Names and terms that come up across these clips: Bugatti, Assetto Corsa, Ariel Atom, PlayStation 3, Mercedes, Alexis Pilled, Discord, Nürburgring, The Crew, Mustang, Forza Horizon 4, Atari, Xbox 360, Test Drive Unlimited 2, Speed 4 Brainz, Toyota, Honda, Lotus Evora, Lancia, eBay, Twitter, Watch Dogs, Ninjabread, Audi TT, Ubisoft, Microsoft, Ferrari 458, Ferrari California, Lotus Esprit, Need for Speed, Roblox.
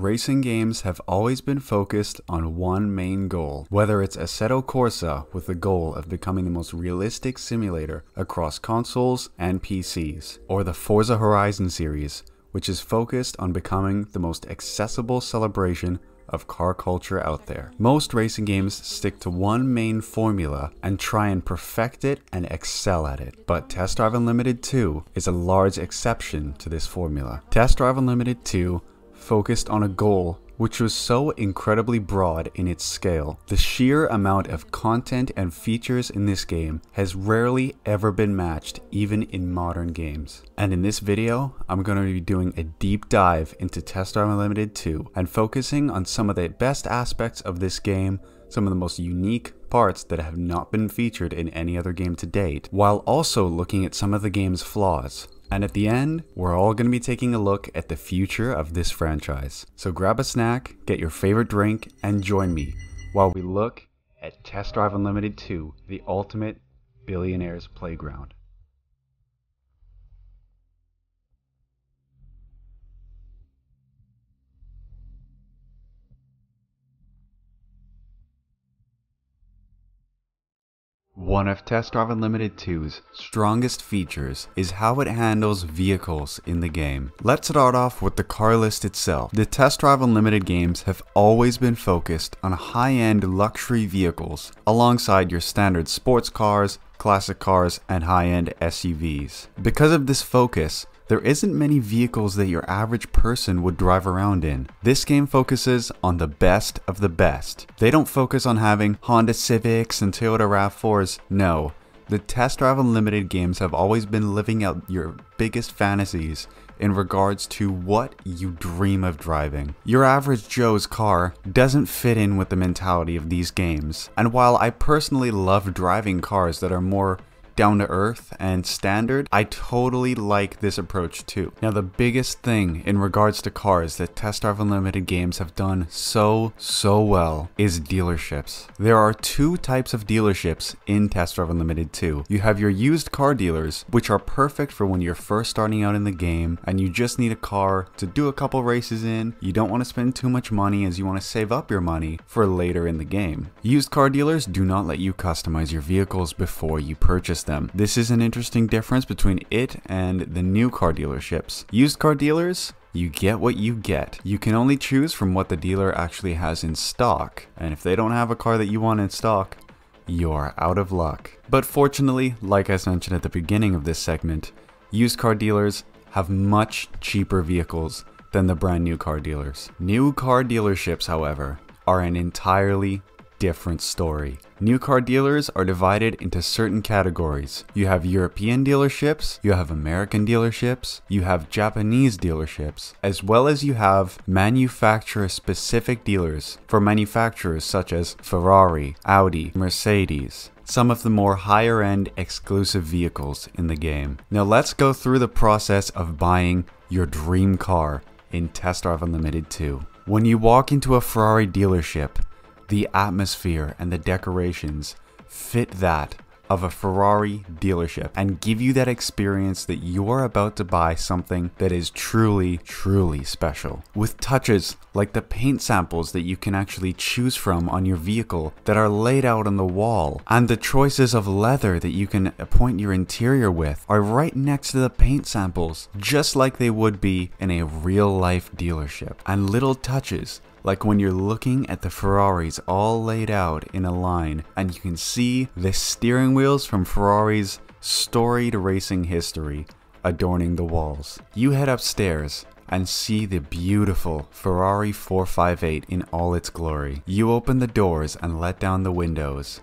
Racing games have always been focused on one main goal, whether it's Assetto Corsa with the goal of becoming the most realistic simulator across consoles and PCs, or the Forza Horizon series, which is focused on becoming the most accessible celebration of car culture out there. Most racing games stick to one main formula and try and perfect it and excel at it, but Test Drive Unlimited 2 is a large exception to this formula. Test Drive Unlimited 2 focused on a goal which was so incredibly broad in its scale. The sheer amount of content and features in this game has rarely ever been matched, even in modern games. And in this video, I'm going to be doing a deep dive into Test Drive Unlimited 2 and focusing on some of the best aspects of this game, some of the most unique parts that have not been featured in any other game to date, while also looking at some of the game's flaws. And at the end, we're all going to be taking a look at the future of this franchise. So grab a snack, get your favorite drink, and join me while we look at Test Drive Unlimited 2, the ultimate billionaire's playground. One of Test Drive Unlimited 2's strongest features is how it handles vehicles in the game. Let's start off with the car list itself. The Test Drive Unlimited games have always been focused on high-end luxury vehicles alongside your standard sports cars, classic cars, and high-end SUVs. Because of this focus, there isn't many vehicles that your average person would drive around in. This game focuses on the best of the best. They don't focus on having Honda Civics and Toyota RAV4s, no. The Test Drive Unlimited games have always been living out your biggest fantasies in regards to what you dream of driving. Your average Joe's car doesn't fit in with the mentality of these games. And while I personally love driving cars that are more down to earth and standard, I totally like this approach too. Now, the biggest thing in regards to cars that Test Drive Unlimited games have done so well is dealerships. There are two types of dealerships in Test Drive Unlimited 2. You have your used car dealers, which are perfect for when you're first starting out in the game and you just need a car to do a couple races in. You don't want to spend too much money as you want to save up your money for later in the game. Used car dealers do not let you customize your vehicles before you purchase them. This is an interesting difference between it and the new car dealerships. Used car dealers, you get what you get. You can only choose from what the dealer actually has in stock, and if they don't have a car that you want in stock, you're out of luck. But fortunately, like I mentioned at the beginning of this segment, used car dealers have much cheaper vehicles than the brand new car dealers. New car dealerships, however, are an entirely different story. New car dealers are divided into certain categories. You have European dealerships, you have American dealerships, you have Japanese dealerships, as well as you have manufacturer-specific dealers for manufacturers such as Ferrari, Audi, Mercedes, some of the more higher-end exclusive vehicles in the game. Now let's go through the process of buying your dream car in Test Drive Unlimited 2. When you walk into a Ferrari dealership, the atmosphere and the decorations fit that of a Ferrari dealership and give you that experience that you're about to buy something that is truly special. With touches like the paint samples that you can actually choose from on your vehicle that are laid out on the wall, and the choices of leather that you can appoint your interior with are right next to the paint samples, just like they would be in a real life dealership. And little touches like when you're looking at the Ferraris all laid out in a line and you can see the steering wheels from Ferrari's storied racing history adorning the walls. You head upstairs and see the beautiful Ferrari 458 in all its glory. You open the doors and let down the windows.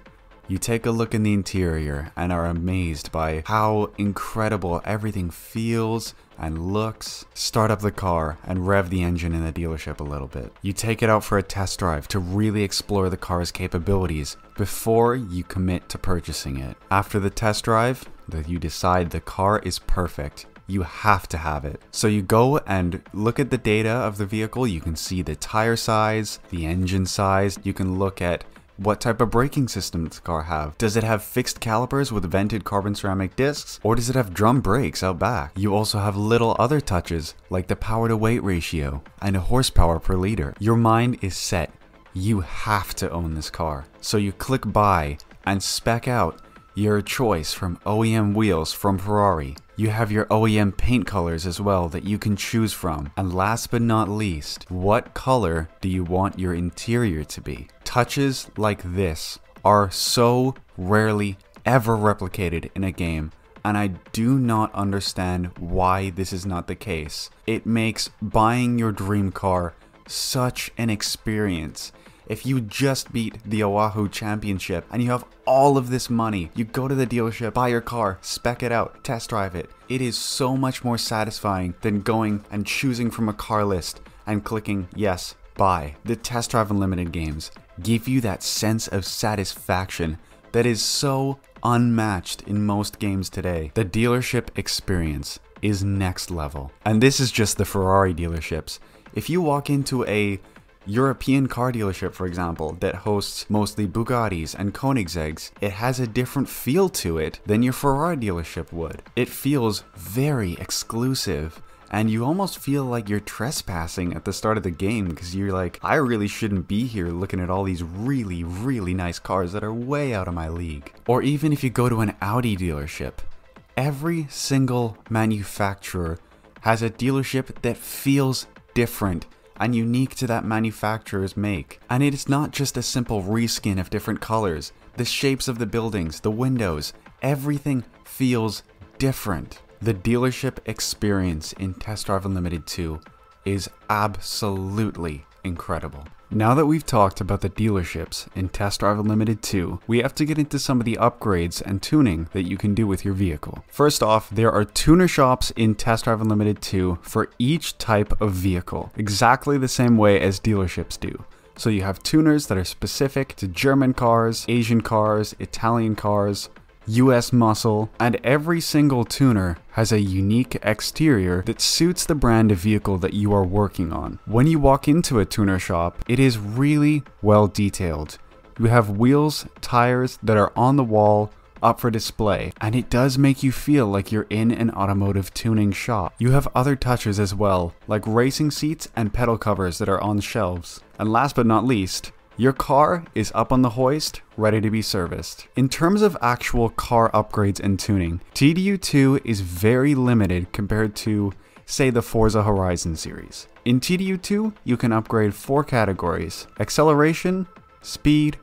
You take a look in the interior and are amazed by how incredible everything feels and looks. Start up the car and rev the engine in the dealership a little bit. You take it out for a test drive to really explore the car's capabilities before you commit to purchasing it. After the test drive, you decide the car is perfect. You have to have it. So you go and look at the data of the vehicle. You can see the tire size, the engine size. You can look at What type of braking system does the car have? Does it have fixed calipers with vented carbon ceramic discs, or does it have drum brakes out back? You also have little other touches like the power to weight ratio and horsepower per liter. Your mind is set. You have to own this car. So you click buy and spec out your choice from OEM wheels from Ferrari. You have your OEM paint colors as well that you can choose from. And last but not least, what color do you want your interior to be? Touches like this are so rarely ever replicated in a game, and I do not understand why this is not the case. It makes buying your dream car such an experience. If you just beat the Oahu Championship and you have all of this money, you go to the dealership, buy your car, spec it out, test drive it. It is so much more satisfying than going and choosing from a car list and clicking yes, buy. The Test Drive Unlimited games give you that sense of satisfaction that is so unmatched in most games today. The dealership experience is next level. And this is just the Ferrari dealerships. If you walk into a European car dealership, for example, that hosts mostly Bugattis and Koenigseggs, it has a different feel to it than your Ferrari dealership would. It feels very exclusive, and you almost feel like you're trespassing at the start of the game because you're like, I really shouldn't be here looking at all these really, really nice cars that are way out of my league. Or even if you go to an Audi dealership, every single manufacturer has a dealership that feels different and unique to that manufacturer's make. And it is not just a simple reskin of different colors. The shapes of the buildings, the windows, everything feels different. The dealership experience in Test Drive Unlimited 2 is absolutely incredible. Now that we've talked about the dealerships in Test Drive Unlimited 2, we have to get into some of the upgrades and tuning that you can do with your vehicle. First off, there are tuner shops in Test Drive Unlimited 2 for each type of vehicle, exactly the same way as dealerships do. So you have tuners that are specific to German cars, Asian cars, Italian cars, US muscle, and every single tuner has a unique exterior that suits the brand of vehicle that you are working on. When you walk into a tuner shop, it is really well detailed. You have wheels, tires that are on the wall, up for display, and it does make you feel like you're in an automotive tuning shop. You have other touches as well, like racing seats and pedal covers that are on shelves. And last but not least, your car is up on the hoist, ready to be serviced. In terms of actual car upgrades and tuning, TDU2 is very limited compared to, say, the Forza Horizon series. In TDU2, you can upgrade 4 categories: acceleration, speed,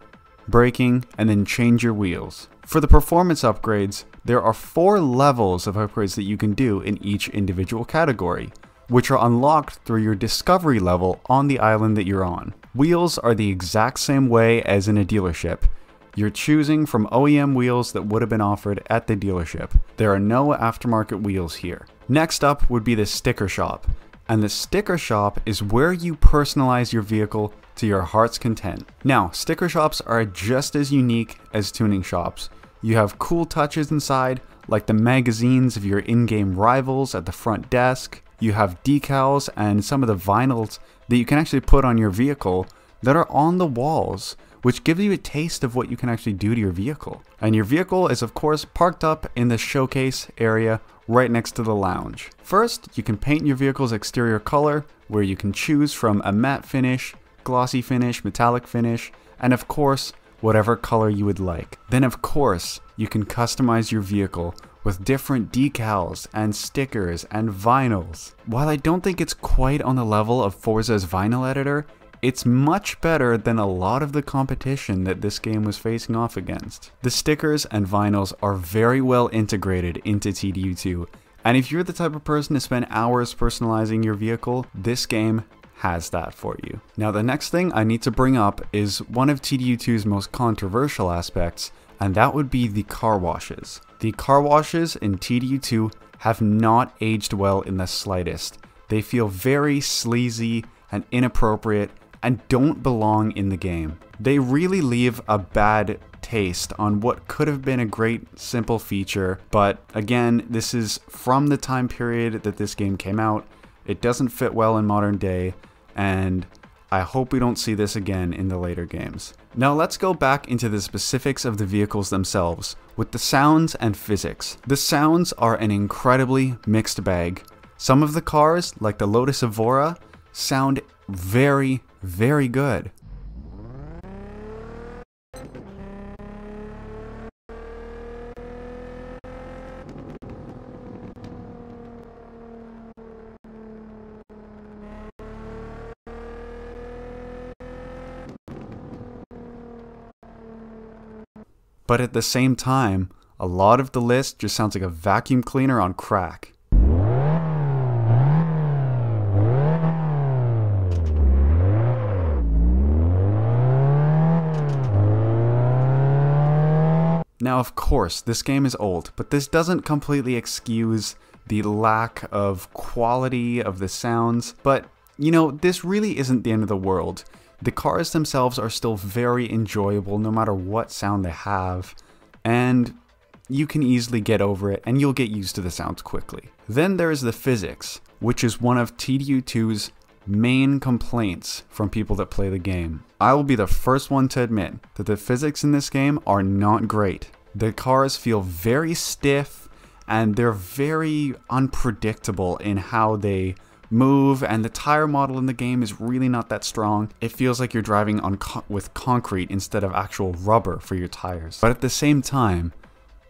braking, and then change your wheels. For the performance upgrades, there are 4 levels of upgrades that you can do in each individual category, which are unlocked through your discovery level on the island that you're on. Wheels are the exact same way as in a dealership. You're choosing from OEM wheels that would have been offered at the dealership. There are no aftermarket wheels here. Next up would be the sticker shop. And the sticker shop is where you personalize your vehicle to your heart's content. Now, sticker shops are just as unique as tuning shops. You have cool touches inside, like the magazines of your in-game rivals at the front desk. You have decals and some of the vinyls that you can actually put on your vehicle that are on the walls, which gives you a taste of what you can actually do to your vehicle. And your vehicle is of course parked up in the showcase area right next to the lounge. First, you can paint your vehicle's exterior color, where you can choose from a matte finish, glossy finish, metallic finish, and of course, whatever color you would like. Then of course, you can customize your vehicle with different decals and stickers and vinyls. While I don't think it's quite on the level of Forza's vinyl editor, it's much better than a lot of the competition that this game was facing off against. The stickers and vinyls are very well integrated into TDU2, and if you're the type of person to spend hours personalizing your vehicle, this game has that for you. Now, the next thing I need to bring up is one of TDU2's most controversial aspects, and that would be the car washes. The car washes in TDU2 have not aged well in the slightest. They feel very sleazy and inappropriate and don't belong in the game. They really leave a bad taste on what could have been a great simple feature, but again, this is from the time period that this game came out. It doesn't fit well in modern day, and I hope we don't see this again in the later games. Now let's go back into the specifics of the vehicles themselves, with the sounds and physics. The sounds are an incredibly mixed bag. Some of the cars, like the Lotus Evora, sound very, very good. But at the same time, a lot of the list just sounds like a vacuum cleaner on crack. Now of course, this game is old, but this doesn't completely excuse the lack of quality of the sounds, but you know, this really isn't the end of the world. The cars themselves are still very enjoyable no matter what sound they have, and you can easily get over it and you'll get used to the sounds quickly. Then there is the physics, which is one of TDU2's main complaints from people that play the game. I will be the first one to admit that the physics in this game are not great. The cars feel very stiff and they're very unpredictable in how they move, and the tire model in the game is really not that strong. It feels like you're driving on with concrete instead of actual rubber for your tires. But at the same time,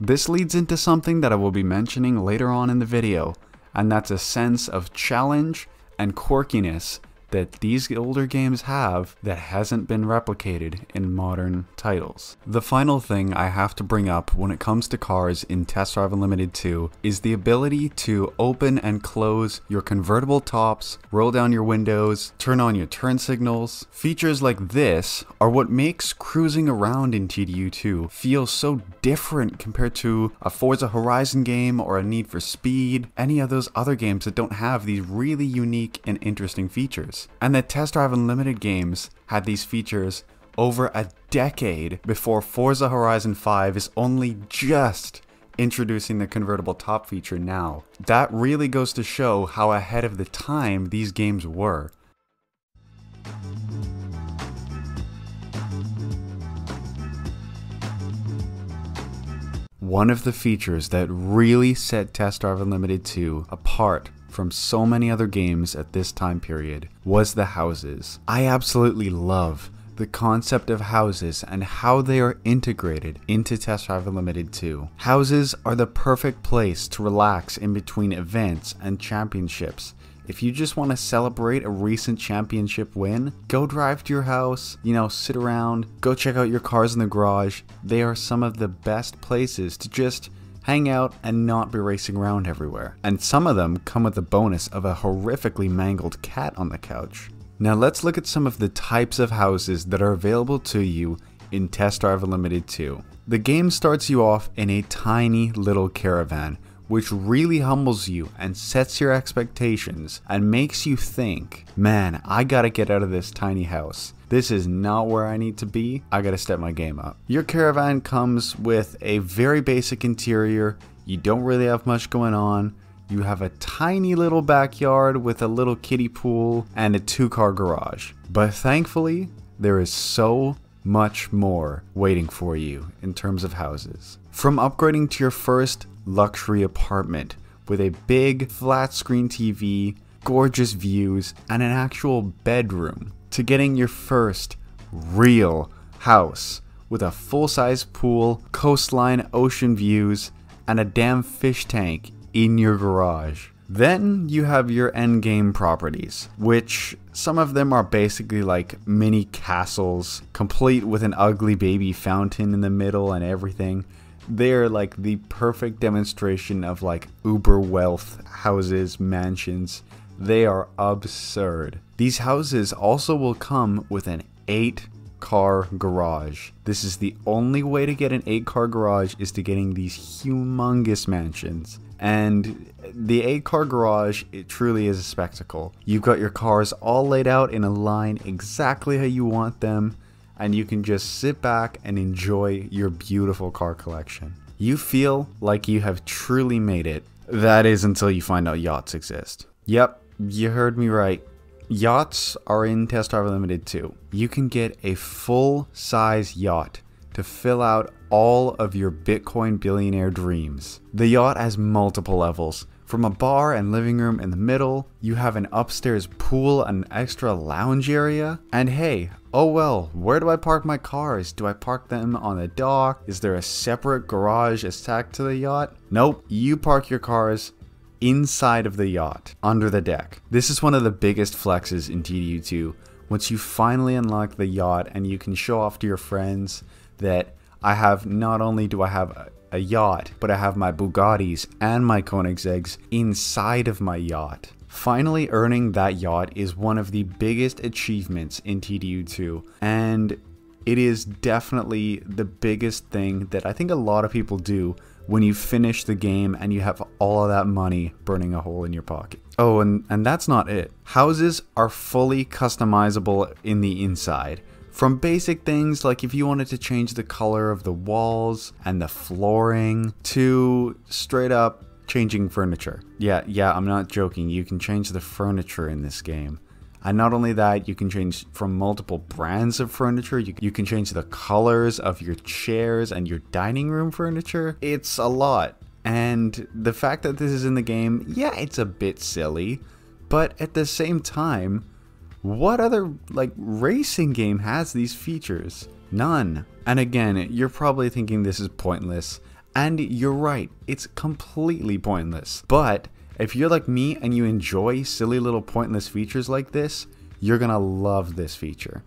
this leads into something that I will be mentioning later on in the video, and that's a sense of challenge and quirkiness that these older games have that hasn't been replicated in modern titles. The final thing I have to bring up when it comes to cars in Test Drive Unlimited 2 is the ability to open and close your convertible tops, roll down your windows, turn on your turn signals. Features like this are what makes cruising around in TDU2 feel so different compared to a Forza Horizon game or a Need for Speed, any of those other games that don't have these really unique and interesting features. And the Test Drive Unlimited games had these features over a decade before Forza Horizon 5 is only just introducing the convertible top feature now. That really goes to show how ahead of the time these games were. One of the features that really set Test Drive Unlimited 2 apart from so many other games at this time period was the houses. I absolutely love the concept of houses and how they are integrated into Test Drive Unlimited 2. Houses are the perfect place to relax in between events and championships. If you just want to celebrate a recent championship win, go drive to your house, you know, sit around, go check out your cars in the garage. They are some of the best places to just hang out and not be racing around everywhere. And some of them come with the bonus of a horrifically mangled cat on the couch. Now let's look at some of the types of houses that are available to you in Test Drive Unlimited 2. The game starts you off in a tiny little caravan, which really humbles you and sets your expectations and makes you think, man, I gotta get out of this tiny house. This is not where I need to be. I gotta step my game up. Your caravan comes with a very basic interior. You don't really have much going on. You have a tiny little backyard with a little kiddie pool and a 2-car garage. But thankfully, there is so much more waiting for you in terms of houses. From upgrading to your first luxury apartment with a big flat screen TV, gorgeous views, and an actual bedroom, to getting your first real house with a full-size pool, coastline, ocean views, and a damn fish tank in your garage. Then you have your endgame properties, which some of them are basically like mini castles, complete with an ugly baby fountain in the middle and everything. They're like the perfect demonstration of like uber wealth houses, mansions. They are absurd. These houses also will come with an 8-car garage. This is the only way to get an 8-car garage, is to getting these humongous mansions. And the 8-car garage, it truly is a spectacle. You've got your cars all laid out in a line exactly how you want them, and you can just sit back and enjoy your beautiful car collection. You feel like you have truly made it. That is, until you find out yachts exist. Yep, you heard me right. Yachts are in Test Drive Limited 2. You can get a full-size yacht to fill out all of your Bitcoin billionaire dreams. The yacht has multiple levels. From a bar and living room in the middle, you have an upstairs pool, an extra lounge area, and hey, oh well, where do I park my cars? Do I park them on the dock? Is there a separate garage attached to the yacht? Nope, you park your cars inside of the yacht, under the deck. This is one of the biggest flexes in TDU2, once you finally unlock the yacht and you can show off to your friends that I have, not only do I have a yacht, but I have my Bugattis and my Koenigsegs inside of my yacht. Finally earning that yacht is one of the biggest achievements in TDU2, and it is definitely the biggest thing that I think a lot of people do when you finish the game and you have all of that money burning a hole in your pocket. Oh, and that's not it. Houses are fully customizable in the inside. From basic things like if you wanted to change the color of the walls and the flooring to straight up changing furniture. Yeah, I'm not joking. You can change the furniture in this game. And not only that, you can change from multiple brands of furniture. You can change the colors of your chairs and your dining room furniture. It's a lot. And the fact that this is in the game, yeah, it's a bit silly, but at the same time, what other, like, racing game has these features? None. And again, you're probably thinking this is pointless, and you're right, it's completely pointless. But if you're like me and you enjoy silly little pointless features like this, you're gonna love this feature.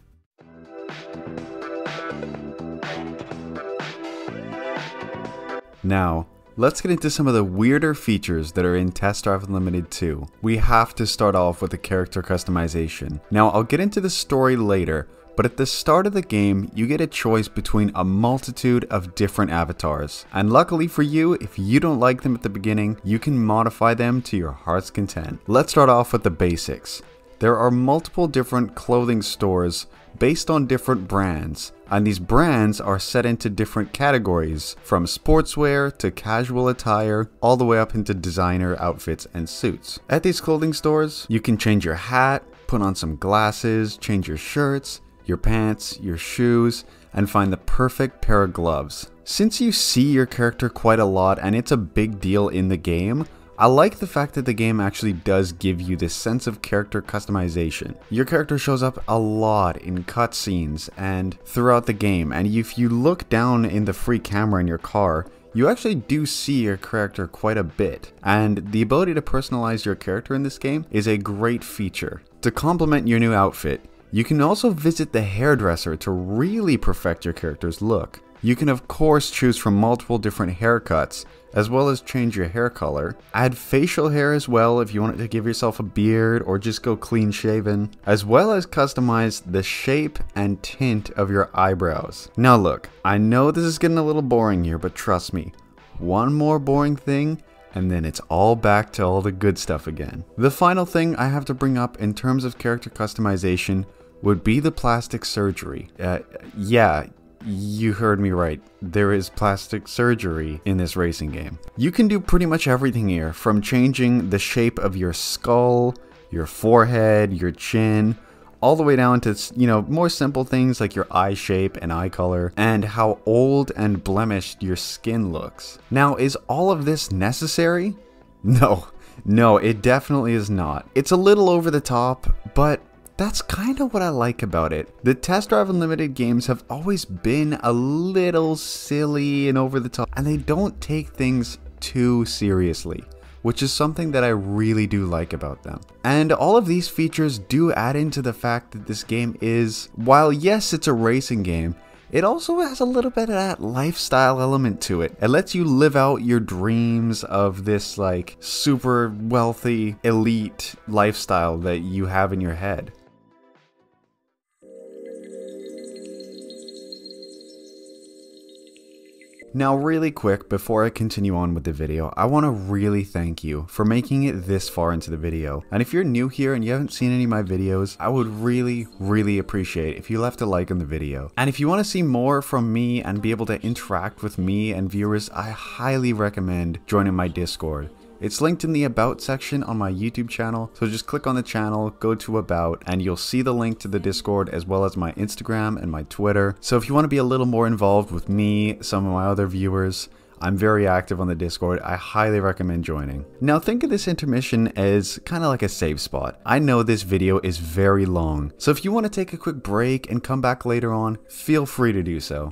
Now, let's get into some of the weirder features that are in Test Drive Unlimited 2. We have to start off with the character customization. Now, I'll get into the story later, but at the start of the game, you get a choice between a multitude of different avatars. And luckily for you, if you don't like them at the beginning, you can modify them to your heart's content. Let's start off with the basics. There are multiple different clothing stores based on different brands, and these brands are set into different categories, from sportswear to casual attire, all the way up into designer outfits and suits. At these clothing stores, you can change your hat, put on some glasses, change your shirts, your pants, your shoes, and find the perfect pair of gloves. Since you see your character quite a lot and it's a big deal in the game, I like the fact that the game actually does give you this sense of character customization. Your character shows up a lot in cutscenes and throughout the game, and if you look down in the free camera in your car, you actually do see your character quite a bit, and the ability to personalize your character in this game is a great feature. To complement your new outfit, you can also visit the hairdresser to really perfect your character's look. You can of course choose from multiple different haircuts, as well as change your hair color. Add facial hair as well if you wanted to give yourself a beard or just go clean shaven, as well as customize the shape and tint of your eyebrows. Now look, I know this is getting a little boring here, but trust me, one more boring thing and then it's all back to all the good stuff again. The final thing I have to bring up in terms of character customization would be the plastic surgery. Yeah. You heard me right, there is plastic surgery in this racing game. You can do pretty much everything here, from changing the shape of your skull, your forehead, your chin, all the way down to, you know, more simple things like your eye shape and eye color, and how old and blemished your skin looks. Now, is all of this necessary? No, it definitely is not. It's a little over the top, but that's kind of what I like about it. The Test Drive Unlimited games have always been a little silly and over the top, and they don't take things too seriously, which is something that I really do like about them. And all of these features do add into the fact that this game is, while yes, it's a racing game, it also has a little bit of that lifestyle element to it. It lets you live out your dreams of this like super wealthy, elite lifestyle that you have in your head. Now really quick, before I continue on with the video, I want to really thank you for making it this far into the video. And if you're new here and you haven't seen any of my videos, I would really appreciate if you left a like on the video. And if you want to see more from me and be able to interact with me and viewers, I highly recommend joining my Discord. It's linked in the About section on my YouTube channel, so just click on the channel, go to About, and you'll see the link to the Discord as well as my Instagram and my Twitter. So if you want to be a little more involved with me, some of my other viewers, I'm very active on the Discord. I highly recommend joining. Now think of this intermission as kind of like a save spot. I know this video is very long, so if you want to take a quick break and come back later on, feel free to do so.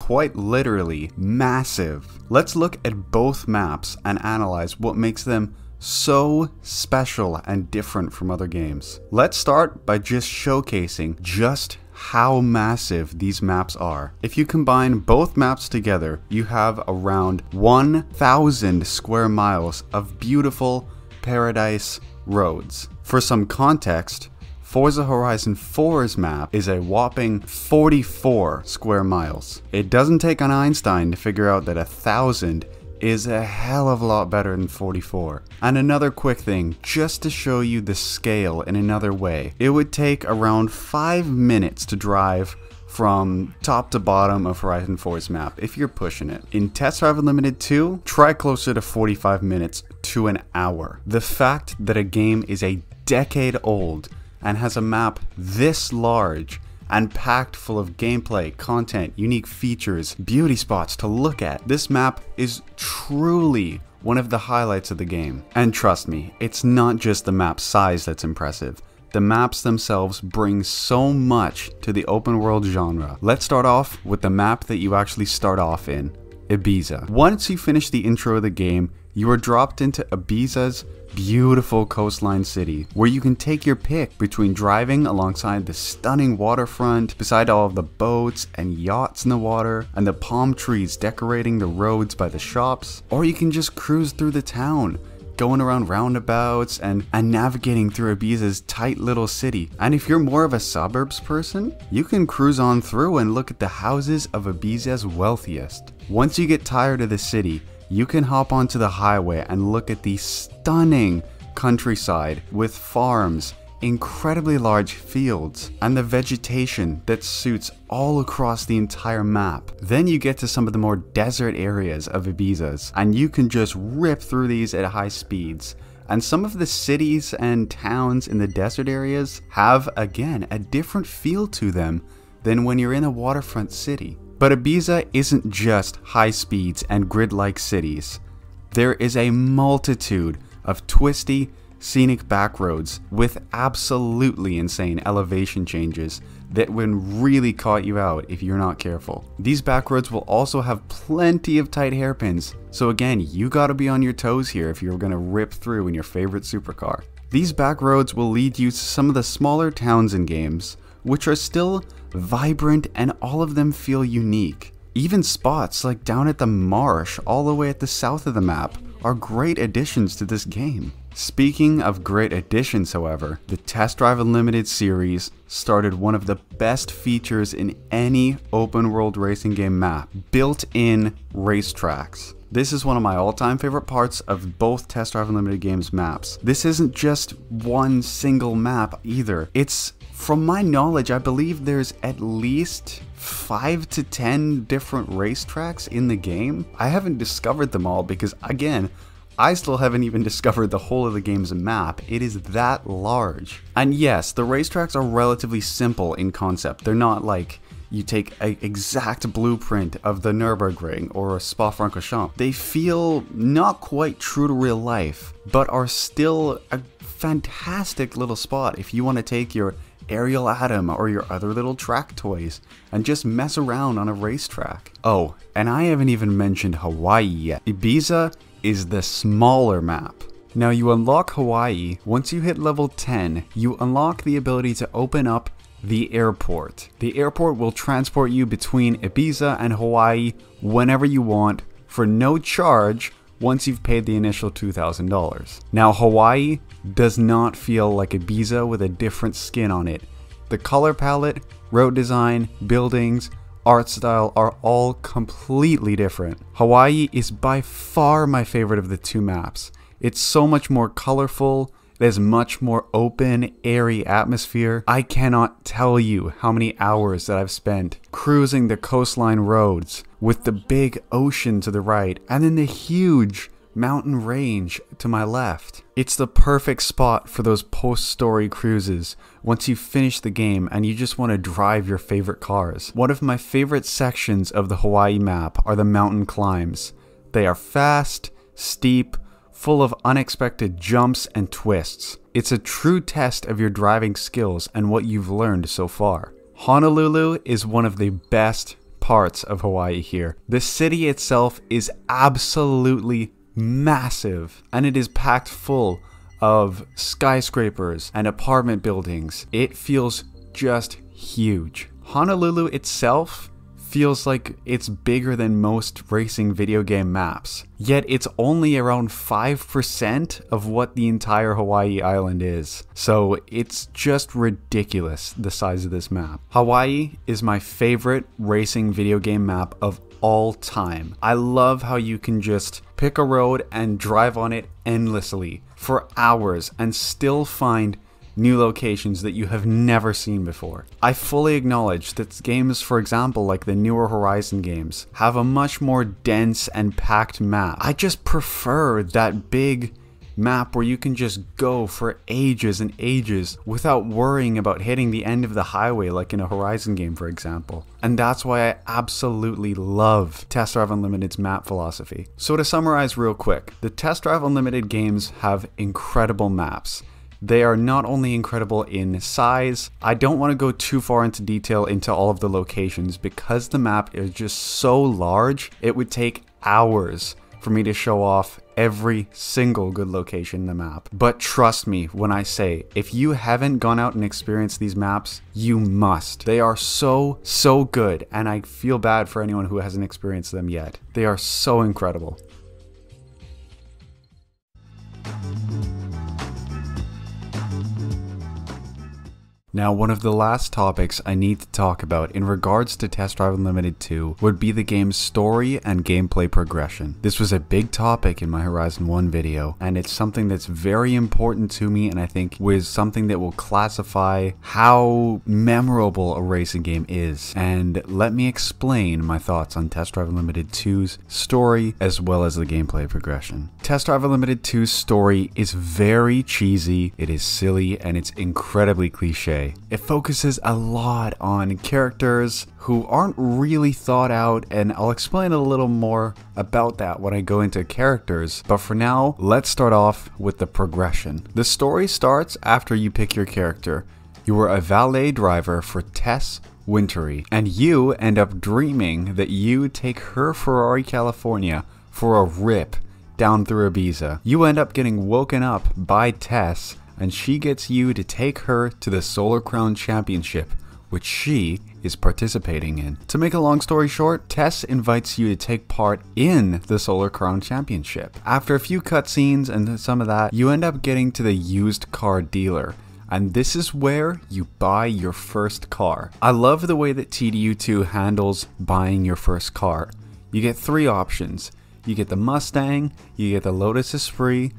Quite literally massive. Let's look at both maps and analyze what makes them so special and different from other games. Let's start by just showcasing just how massive these maps are. If you combine both maps together, you have around 1,000 square miles of beautiful paradise roads. For some context, Forza Horizon 4's map is a whopping 44 square miles. It doesn't take an Einstein to figure out that 1,000 is a hell of a lot better than 44. And another quick thing, just to show you the scale in another way, it would take around 5 minutes to drive from top to bottom of Horizon 4's map, if you're pushing it. In Test Drive Unlimited 2, try closer to 45 minutes to an hour. The fact that a game is a decade old and has a map this large and packed full of gameplay, content, unique features, beauty spots to look at. This map is truly one of the highlights of the game. And trust me, it's not just the map size that's impressive. The maps themselves bring so much to the open world genre. Let's start off with the map that you actually start off in, Ibiza. Once you finish the intro of the game, you are dropped into Ibiza's beautiful coastline city, where you can take your pick between driving alongside the stunning waterfront, beside all of the boats and yachts in the water, and the palm trees decorating the roads by the shops, or you can just cruise through the town, going around roundabouts and navigating through Ibiza's tight little city. And if you're more of a suburbs person, you can cruise on through and look at the houses of Ibiza's wealthiest. Once you get tired of the city, you can hop onto the highway and look at the stunning countryside with farms, incredibly large fields, and the vegetation that suits all across the entire map. Then you get to some of the more desert areas of Ibiza's, and you can just rip through these at high speeds. And some of the cities and towns in the desert areas have, again, a different feel to them than when you're in a waterfront city. But Ibiza isn't just high speeds and grid-like cities. There is a multitude of twisty, scenic backroads with absolutely insane elevation changes that would really caught you out if you're not careful. These backroads will also have plenty of tight hairpins, so again, you gotta be on your toes here if you're gonna rip through in your favorite supercar. These backroads will lead you to some of the smaller towns and games, which are still vibrant and all of them feel unique. Even spots like down at the marsh all the way at the south of the map are great additions to this game. Speaking of great additions, however, the Test Drive Unlimited series started one of the best features in any open world racing game map, built-in racetracks. This is one of my all-time favorite parts of both Test Drive Unlimited games maps. This isn't just one single map either. It's, from my knowledge, I believe there's at least 5 to 10 different racetracks in the game. I haven't discovered them all because, again, I still haven't even discovered the whole of the game's map. It is that large. And yes, the racetracks are relatively simple in concept. They're not like you take an exact blueprint of the Nürburgring or a Spa-Francorchamps. They feel not quite true to real life, but are still a fantastic little spot if you want to take your Ariel Atom or your other little track toys and just mess around on a racetrack. Oh, and I haven't even mentioned Hawaii yet. Ibiza is the smaller map. Now you unlock Hawaii. Once you hit level 10, you unlock the ability to open up the airport. The airport will transport you between Ibiza and Hawaii whenever you want for no charge once you've paid the initial $2,000. Now Hawaii does not feel like Ibiza with a different skin on it. The color palette, road design, buildings, art style are all completely different. Hawaii is by far my favorite of the two maps. It's so much more colorful. There's much more open, airy atmosphere. I cannot tell you how many hours that I've spent cruising the coastline roads with the big ocean to the right and then the huge mountain range to my left. It's the perfect spot for those post-story cruises once you finish the game and you just want to drive your favorite cars. One of my favorite sections of the Hawaii map are the mountain climbs. They are fast, steep, full of unexpected jumps and twists. It's a true test of your driving skills and what you've learned so far. Honolulu is one of the best parts of Hawaii here. The city itself is absolutely massive, and it is packed full of skyscrapers and apartment buildings. It feels just huge. Honolulu itself feels like it's bigger than most racing video game maps, yet it's only around 5% of what the entire Hawaii island is. So it's just ridiculous the size of this map. Hawaii is my favorite racing video game map of all time. I love how you can just pick a road and drive on it endlessly for hours and still find new locations that you have never seen before. I fully acknowledge that games, for example, like the newer Horizon games, have a much more dense and packed map. I just prefer that big map where you can just go for ages and ages without worrying about hitting the end of the highway like in a Horizon game, for example. And that's why I absolutely love Test Drive Unlimited's map philosophy. So to summarize real quick, the Test Drive Unlimited games have incredible maps. They are not only incredible in size, I don't want to go too far into detail into all of the locations because the map is just so large, it would take hours for me to show off every single good location in the map. But trust me when I say, if you haven't gone out and experienced these maps, you must. They are so good, and I feel bad for anyone who hasn't experienced them yet. They are so incredible. Now, one of the last topics I need to talk about in regards to Test Drive Unlimited 2 would be the game's story and gameplay progression. This was a big topic in my Horizon 1 video, and it's something that's very important to me, and I think was something that will classify how memorable a racing game is. And let me explain my thoughts on Test Drive Unlimited 2's story as well as the gameplay progression. Test Drive Unlimited 2's story is very cheesy, it is silly, and it's incredibly cliche. It focuses a lot on characters who aren't really thought out, and I'll explain a little more about that when I go into characters, but for now, let's start off with the progression. The story starts after you pick your character. You were a valet driver for Tess Wintery, and you end up dreaming that you take her Ferrari California for a rip down through Ibiza. You end up getting woken up by Tess, and she gets you to take her to the Solar Crown Championship, which she is participating in. To make a long story short, Tess invites you to take part in the Solar Crown Championship. After a few cutscenes and some of that, you end up getting to the used car dealer, and this is where you buy your first car. I love the way that TDU2 handles buying your first car. You get three options. You get the Mustang, you get the Lotus Esprit,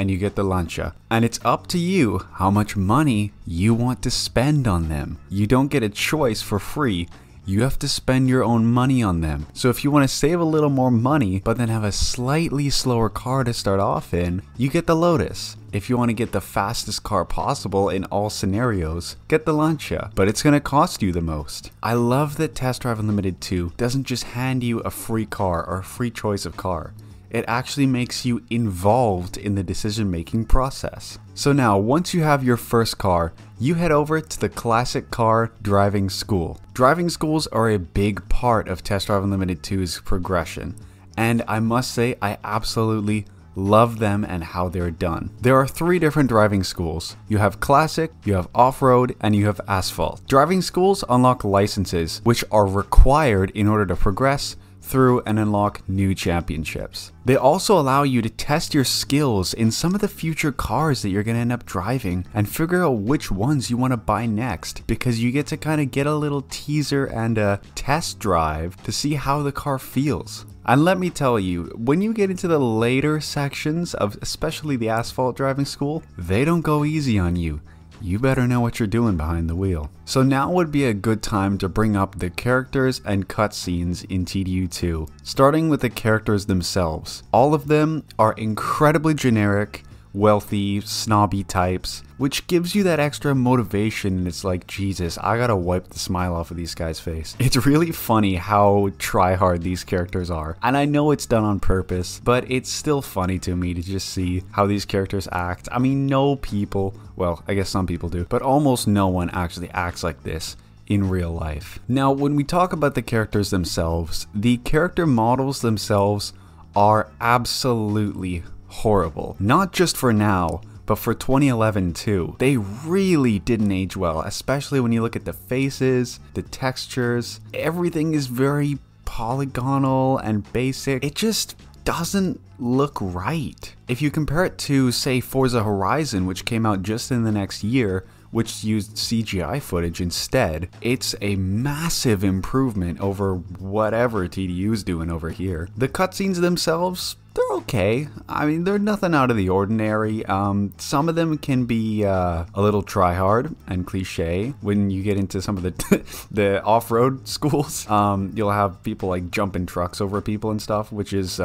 and you get the Lancia. And it's up to you how much money you want to spend on them. You don't get a choice for free. You have to spend your own money on them. So if you want to save a little more money, but then have a slightly slower car to start off in, you get the Lotus. If you want to get the fastest car possible in all scenarios, get the Lancia, but it's going to cost you the most. I love that Test Drive Unlimited 2 doesn't just hand you a free car or a free choice of car. It actually makes you involved in the decision-making process. So now, once you have your first car, you head over to the classic car driving school. Driving schools are a big part of Test Drive Unlimited 2's progression, and I must say I absolutely love them and how they're done. There are three different driving schools. You have classic, you have off-road, and you have asphalt. Driving schools unlock licenses, which are required in order to progress through and unlock new championships. They also allow you to test your skills in some of the future cars that you're going to end up driving and figure out which ones you want to buy next, because you get to kind of get a little teaser and a test drive to see how the car feels. And let me tell you, when you get into the later sections of especially the asphalt driving school, they don't go easy on you. You better know what you're doing behind the wheel. So now would be a good time to bring up the characters and cutscenes in TDU 2, starting with the characters themselves. All of them are incredibly generic, wealthy, snobby types, which gives you that extra motivation, and it's like, Jesus, I gotta wipe the smile off of these guys' face. It's really funny how try-hard these characters are, and I know it's done on purpose, but it's still funny to me to just see how these characters act. I mean, no people, well, I guess some people do, but almost no one actually acts like this in real life. Now, when we talk about the characters themselves, the character models themselves are absolutely horrible. Not just for now, but for 2011 too. They really didn't age well, especially when you look at the faces, the textures. Everything is very polygonal and basic. It just doesn't look right. If you compare it to, say, Forza Horizon, which came out just in the next year, which used CGI footage instead, it's a massive improvement over whatever TDU's doing over here. The cutscenes themselves, they're okay. I mean, they're nothing out of the ordinary. Some of them can be a little try-hard and cliche. When you get into some of the off-road schools, you'll have people like jumping trucks over people and stuff, which is,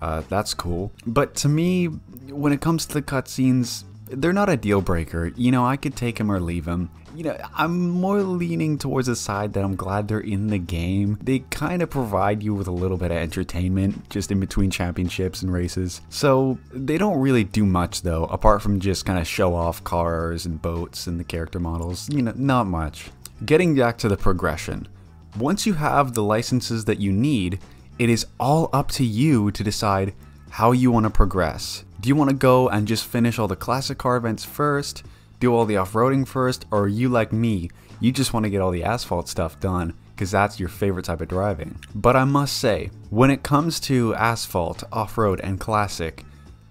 that's cool. But to me, when it comes to the cutscenes, they're not a deal breaker. You know, I could take them or leave them. You know, I'm more leaning towards the side that I'm glad they're in the game. They kind of provide you with a little bit of entertainment just in between championships and races. So they don't really do much though, apart from just kind of show off cars and boats and the character models. You know, not much. Getting back to the progression. Once you have the licenses that you need, it is all up to you to decide how you want to progress. Do you want to go and just finish all the classic car events first, do all the off-roading first, or are you like me, you just want to get all the asphalt stuff done because that's your favorite type of driving? But I must say, when it comes to asphalt, off-road, and classic,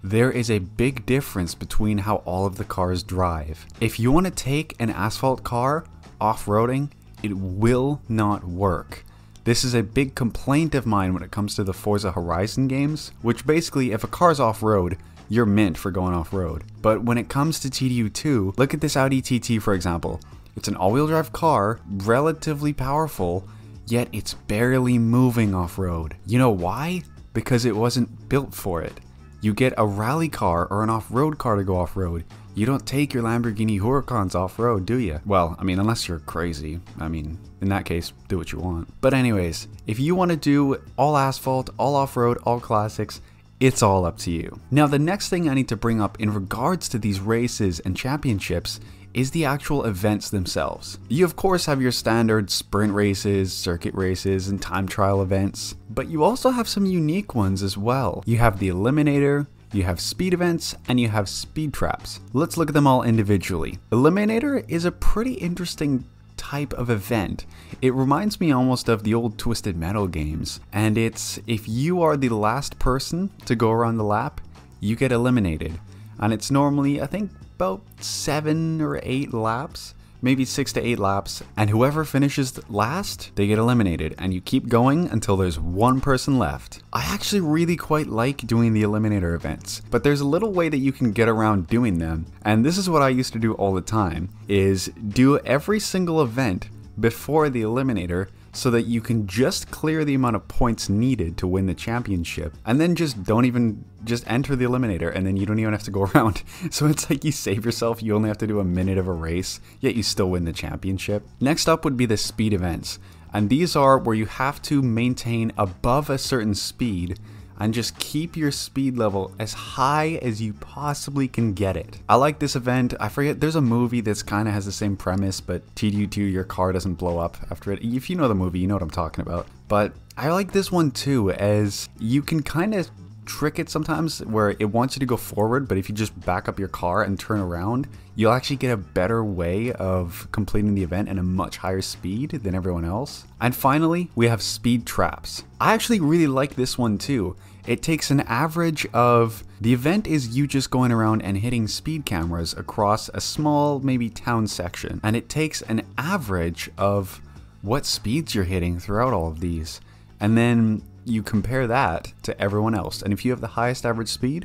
there is a big difference between how all of the cars drive. If you want to take an asphalt car off-roading, it will not work. This is a big complaint of mine when it comes to the Forza Horizon games, which basically, if a car's off-road, you're meant for going off-road. But when it comes to TDU 2, look at this Audi TT for example. It's an all-wheel drive car, relatively powerful, yet it's barely moving off-road. You know why? Because it wasn't built for it. You get a rally car or an off-road car to go off-road. You don't take your Lamborghini Huracans off-road, do you? Well, I mean, unless you're crazy. I mean, in that case, do what you want. But anyways, if you want to do all asphalt, all off-road, all classics, it's all up to you. Now, the next thing I need to bring up in regards to these races and championships is the actual events themselves. You of course have your standard sprint races, circuit races, and time trial events, but you also have some unique ones as well. You have the Eliminator, you have speed events, and you have speed traps. Let's look at them all individually. Eliminator is a pretty interesting type of event. It reminds me almost of the old Twisted Metal games, and it's if you are the last person to go around the lap, you get eliminated. And it's normally, I think, about 7 or 8 laps, maybe 6 to 8 laps, and whoever finishes last, they get eliminated, and you keep going until there's one person left. I actually really quite like doing the Eliminator events, but there's a little way that you can get around doing them, and this is what I used to do all the time, is do every single event before the Eliminator so that you can just clear the amount of points needed to win the championship, and then just don't even, just enter the Eliminator and then you don't even have to go around. So it's like you save yourself, you only have to do a minute of a race, yet you still win the championship. Next up would be the speed events, and these are where you have to maintain above a certain speed and just keep your speed level as high as you possibly can get it. I like this event. I forget, there's a movie that's kind of has the same premise, but TDU2, your car doesn't blow up after it. If you know the movie, you know what I'm talking about. But I like this one too, as you can kind of trick it sometimes where it wants you to go forward, but if you just back up your car and turn around, you'll actually get a better way of completing the event at a much higher speed than everyone else. And finally, we have speed traps. I actually really like this one too. It takes an average of, the event is you just going around and hitting speed cameras across a small, maybe town section, and it takes an average of what speeds you're hitting throughout all of these. And then you compare that to everyone else, and if you have the highest average speed,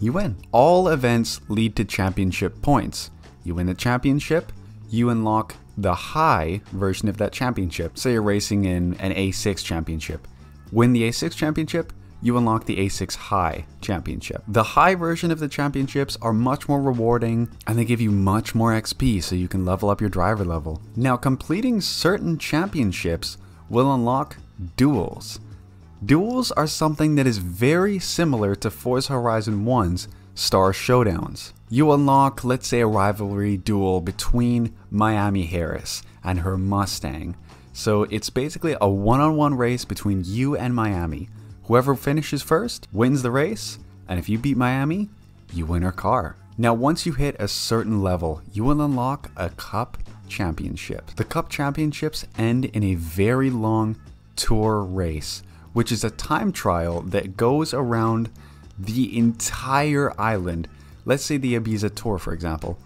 you win. All events lead to championship points. You win a championship, you unlock the high version of that championship. Say you're racing in an A6 championship. Win the A6 championship, you unlock the A6 High Championship. The high version of the championships are much more rewarding, and they give you much more XP so you can level up your driver level. Now, completing certain championships will unlock duels. Duels are something that is very similar to Forza Horizon 1's Star Showdowns. You unlock, let's say, a rivalry duel between Miami Harris and her Mustang. So it's basically a one-on-one race between you and Miami. Whoever finishes first wins the race, and if you beat Miami, you win her car. Now, once you hit a certain level, you will unlock a cup championship. The cup championships end in a very long tour race, which is a time trial that goes around the entire island. Let's say the Ibiza tour, for example.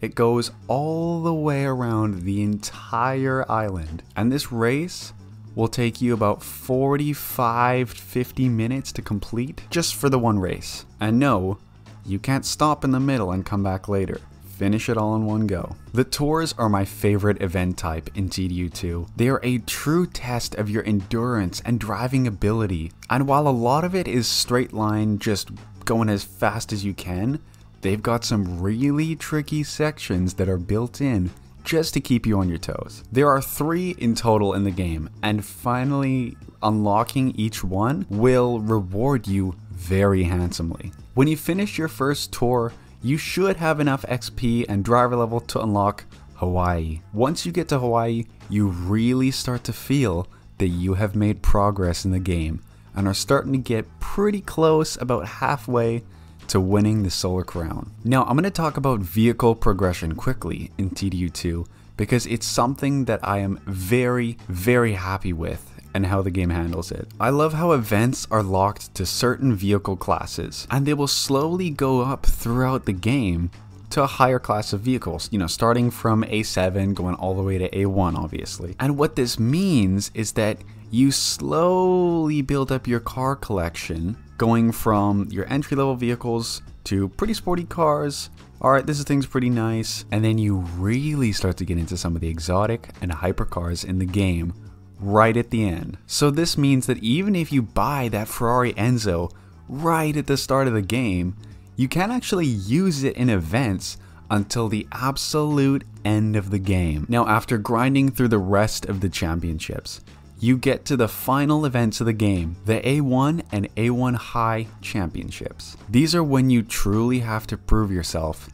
It goes all the way around the entire island, and this race will take you about 45-50 minutes to complete just for the one race. And no, you can't stop in the middle and come back later. Finish it all in one go. The tours are my favorite event type in TDU2. They are a true test of your endurance and driving ability. And while a lot of it is straight line, just going as fast as you can, they've got some really tricky sections that are built in just to keep you on your toes. There are 3 in total in the game, and finally unlocking each one will reward you very handsomely. When you finish your first tour, you should have enough XP and driver level to unlock Hawaii. Once you get to Hawaii, you really start to feel that you have made progress in the game and are starting to get pretty close, about halfway to winning the Solar Crown. Now, I'm going to talk about vehicle progression quickly in TDU2 because it's something that I am very, very happy with and how the game handles it. I love how events are locked to certain vehicle classes, and they will slowly go up throughout the game to a higher class of vehicles, you know, starting from A7 going all the way to A1, obviously. And what this means is that you slowly build up your car collection, going from your entry-level vehicles to pretty sporty cars. All right, this thing's pretty nice. And then you really start to get into some of the exotic and hyper cars in the game right at the end. So this means that even if you buy that Ferrari Enzo right at the start of the game, you can't actually use it in events until the absolute end of the game. Now, after grinding through the rest of the championships, you get to the final events of the game, the A1 and A1 High Championships. These are when you truly have to prove yourself.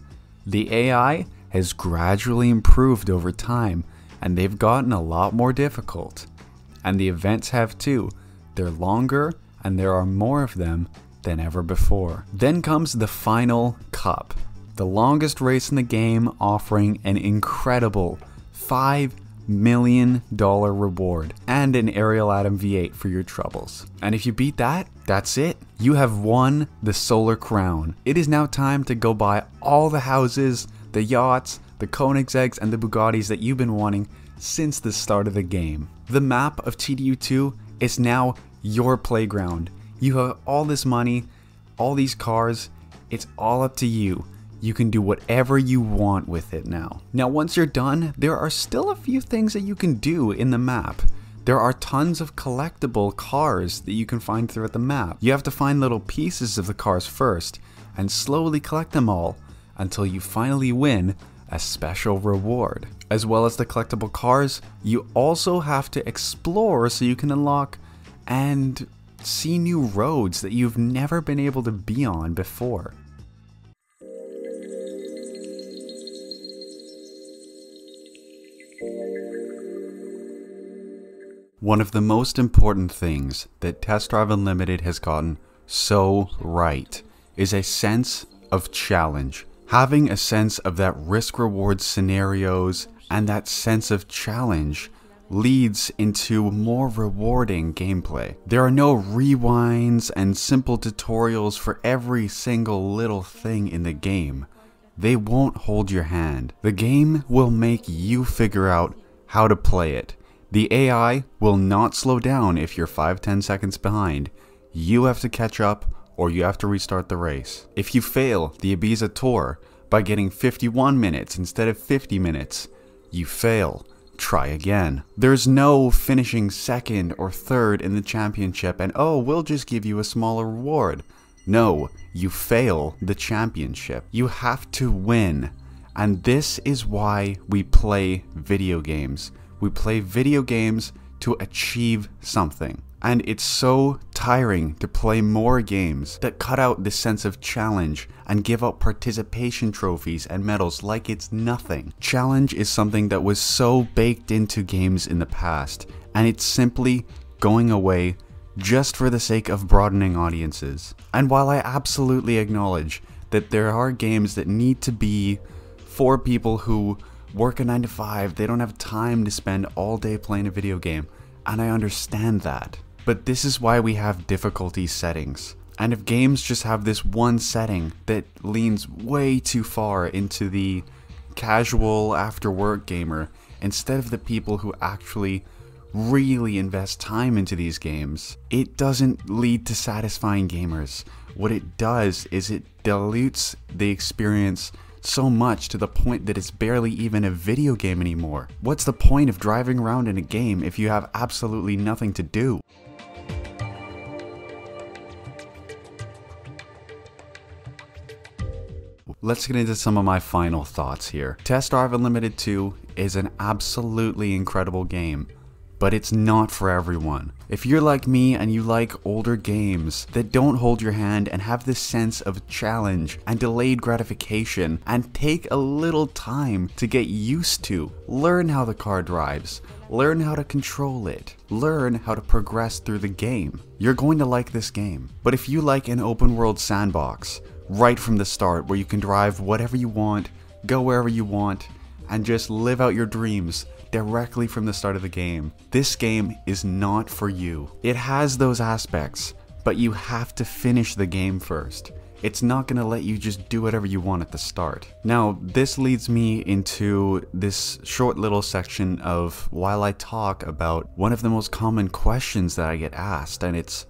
The AI has gradually improved over time, and they've gotten a lot more difficult. And the events have too. They're longer, and there are more of them than ever before. Then comes the final cup, the longest race in the game, offering an incredible $5 million reward and an Ariel Atom V8 for your troubles. And if you beat that, that's it. You have won the Solar Crown. It is now time to go buy all the houses, the yachts, the Koenigsegs, and the Bugattis that you've been wanting since the start of the game. The map of TDU2 is now your playground. You have all this money, all these cars. It's all up to you. You can do whatever you want with it now. Now, once you're done, there are still a few things that you can do in the map. There are tons of collectible cars that you can find throughout the map. You have to find little pieces of the cars first and slowly collect them all until you finally win a special reward. As well as the collectible cars, you also have to explore so you can unlock and see new roads that you've never been able to be on before. One of the most important things that Test Drive Unlimited has gotten so right is a sense of challenge. Having a sense of that risk-reward scenarios and that sense of challenge leads into more rewarding gameplay. There are no rewinds and simple tutorials for every single little thing in the game. They won't hold your hand. The game will make you figure out how to play it. The AI will not slow down if you're 5-10 seconds behind. You have to catch up or you have to restart the race. If you fail the Ibiza Tour by getting 51 minutes instead of 50 minutes, you fail. Try again. There's no finishing second or third in the championship and oh, we'll just give you a smaller reward. No, you fail the championship. You have to win. And this is why we play video games. We play video games to achieve something. And it's so tiring to play more games that cut out this sense of challenge and give out participation trophies and medals like it's nothing. Challenge is something that was so baked into games in the past, and it's simply going away just for the sake of broadening audiences. And while I absolutely acknowledge that there are games that need to be for people who work a 9-to-5, they don't have time to spend all day playing a video game, and I understand that. But this is why we have difficulty settings. And if games just have this one setting that leans way too far into the casual after-work gamer, instead of the people who actually really invest time into these games, it doesn't lead to satisfying gamers. What it does is it dilutes the experience so much to the point that it's barely even a video game anymore. What's the point of driving around in a game if you have absolutely nothing to do? Let's get into some of my final thoughts here. Test Drive Unlimited 2 is an absolutely incredible game, but it's not for everyone. If you're like me and you like older games that don't hold your hand and have this sense of challenge and delayed gratification and take a little time to get used to, learn how the car drives, learn how to control it, learn how to progress through the game, you're going to like this game. But if you like an open world sandbox right from the start where you can drive whatever you want, go wherever you want, and just live out your dreams directly from the start of the game, this game is not for you. It has those aspects, but you have to finish the game first. It's not going to let you just do whatever you want at the start. Now, this leads me into this short little section of while I talk about one of the most common questions that I get asked, and it's,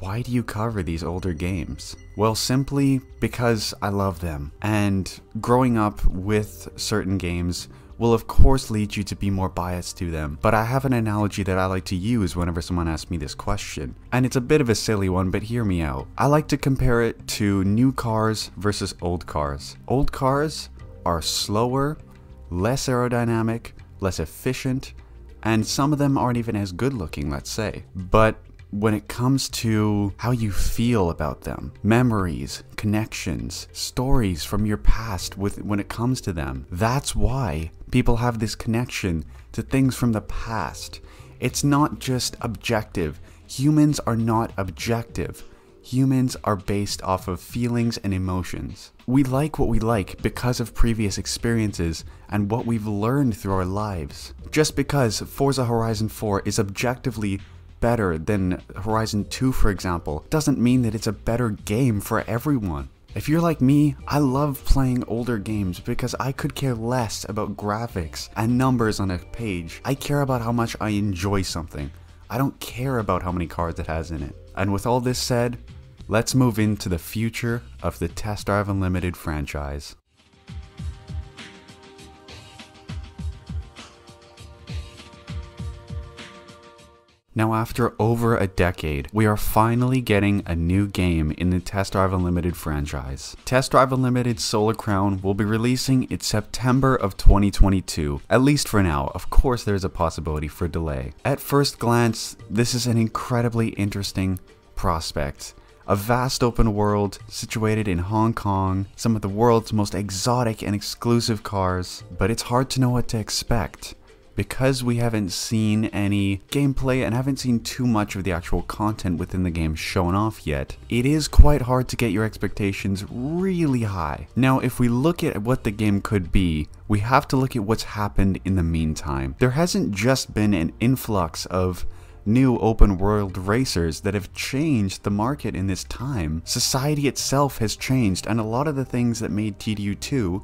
why do you cover these older games? Well, simply because I love them, and growing up with certain games will of course lead you to be more biased to them. But I have an analogy that I like to use whenever someone asks me this question, and it's a bit of a silly one, but hear me out. I like to compare it to new cars versus old cars. Old cars are slower, less aerodynamic, less efficient, and some of them aren't even as good looking, let's say. But when it comes to how you feel about them, memories, connections, stories from your past when it comes to them, that's why people have this connection to things from the past. It's not just objective. Humans are not objective. Humans are based off of feelings and emotions. We like what we like because of previous experiences and what we've learned through our lives. Just because Forza Horizon 4 is objectively better than Horizon 2, for example, doesn't mean that it's a better game for everyone. If you're like me, I love playing older games because I could care less about graphics and numbers on a page. I care about how much I enjoy something. I don't care about how many cards it has in it. And with all this said, let's move into the future of the Test Drive Unlimited franchise. Now, after over a decade, we are finally getting a new game in the Test Drive Unlimited franchise. Test Drive Unlimited Solar Crown will be releasing in September of 2022, at least for now. Of course, there's a possibility for delay. At first glance, this is an incredibly interesting prospect. A vast open world situated in Hong Kong, some of the world's most exotic and exclusive cars, but it's hard to know what to expect. Because we haven't seen any gameplay and haven't seen too much of the actual content within the game shown off yet, it is quite hard to get your expectations really high. Now, if we look at what the game could be, we have to look at what's happened in the meantime. There hasn't just been an influx of new open world racers that have changed the market in this time. Society itself has changed, and a lot of the things that made TDU 2,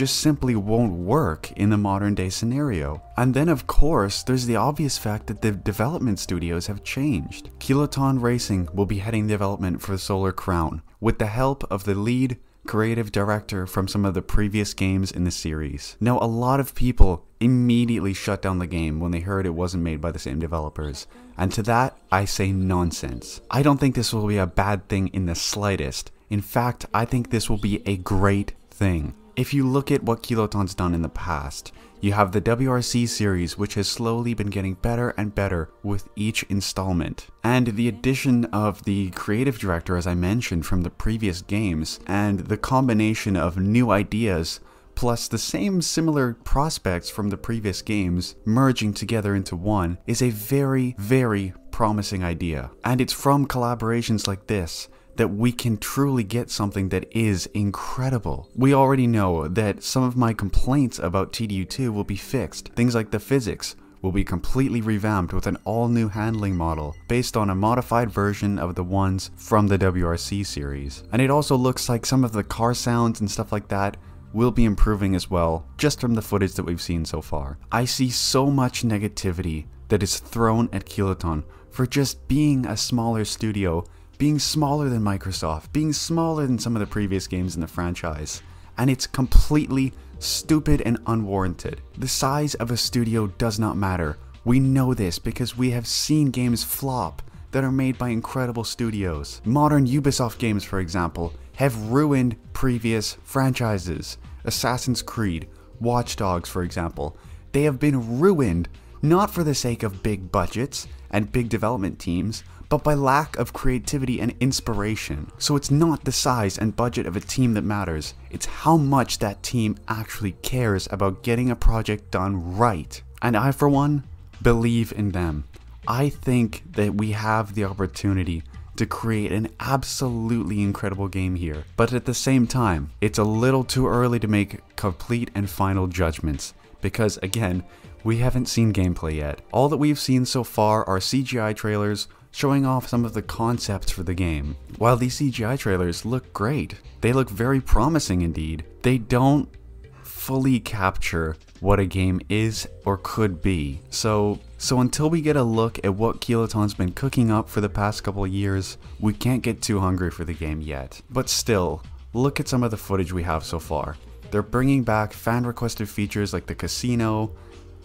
just simply won't work in the modern day scenario. And then of course, there's the obvious fact that the development studios have changed. Kiloton Racing will be heading development for Solar Crown, with the help of the lead creative director from some of the previous games in the series. Now, a lot of people immediately shut down the game when they heard it wasn't made by the same developers, and to that, I say nonsense. I don't think this will be a bad thing in the slightest. In fact, I think this will be a great thing. If you look at what Kiloton's done in the past, you have the WRC series, which has slowly been getting better and better with each installment, and the addition of the creative director, as I mentioned, from the previous games, and the combination of new ideas plus the same similar prospects from the previous games merging together into one is a very, very promising idea. And it's from collaborations like this that we can truly get something that is incredible. We already know that some of my complaints about TDU2 will be fixed. Things like the physics will be completely revamped with an all-new handling model based on a modified version of the ones from the WRC series. And it also looks like some of the car sounds and stuff like that will be improving as well, just from the footage that we've seen so far. I see so much negativity that is thrown at Kiloton for just being a smaller studio, being smaller than Microsoft, being smaller than some of the previous games in the franchise, and it's completely stupid and unwarranted. The size of a studio does not matter. We know this because we have seen games flop that are made by incredible studios. Modern Ubisoft games, for example, have ruined previous franchises. Assassin's Creed, Watch Dogs, for example. They have been ruined not for the sake of big budgets and big development teams, but by lack of creativity and inspiration. So it's not the size and budget of a team that matters, it's how much that team actually cares about getting a project done right. And I, for one, believe in them. I think that we have the opportunity to create an absolutely incredible game here. But at the same time, it's a little too early to make complete and final judgments, because again, we haven't seen gameplay yet. All that we've seen so far are CGI trailers showing off some of the concepts for the game. While these CGI trailers look great, they look very promising indeed, they don't fully capture what a game is or could be. So until we get a look at what Kiloton's been cooking up for the past couple of years, we can't get too hungry for the game yet. But still, look at some of the footage we have so far. They're bringing back fan-requested features like the casino,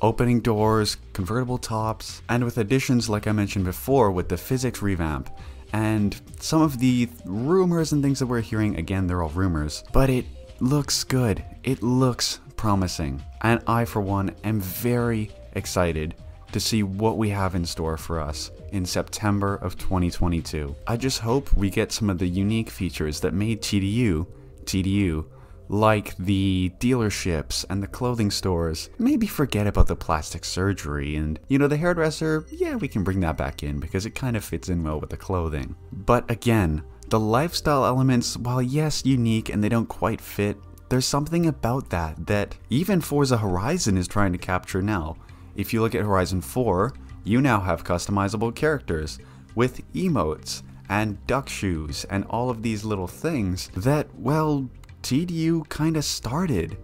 opening doors, convertible tops, and with additions like I mentioned before with the physics revamp, and some of the rumors and things that we're hearing, again, they're all rumors, but it looks good, it looks promising, and I, for one, am very excited to see what we have in store for us in September of 2022. I just hope we get some of the unique features that made TDU, like the dealerships and the clothing stores. Maybe forget about the plastic surgery and, you know, the hairdresser, yeah, we can bring that back in because it kind of fits in well with the clothing. But again, the lifestyle elements, while yes, unique and they don't quite fit, there's something about that that even Forza Horizon is trying to capture now. If you look at Horizon 4, you now have customizable characters with emotes and duck shoes and all of these little things that, well, TDU kind of started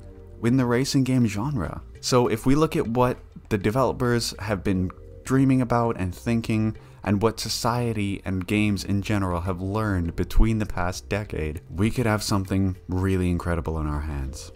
in the racing game genre. So if we look at what the developers have been dreaming about and thinking, and what society and games in general have learned between the past decade, we could have something really incredible in our hands.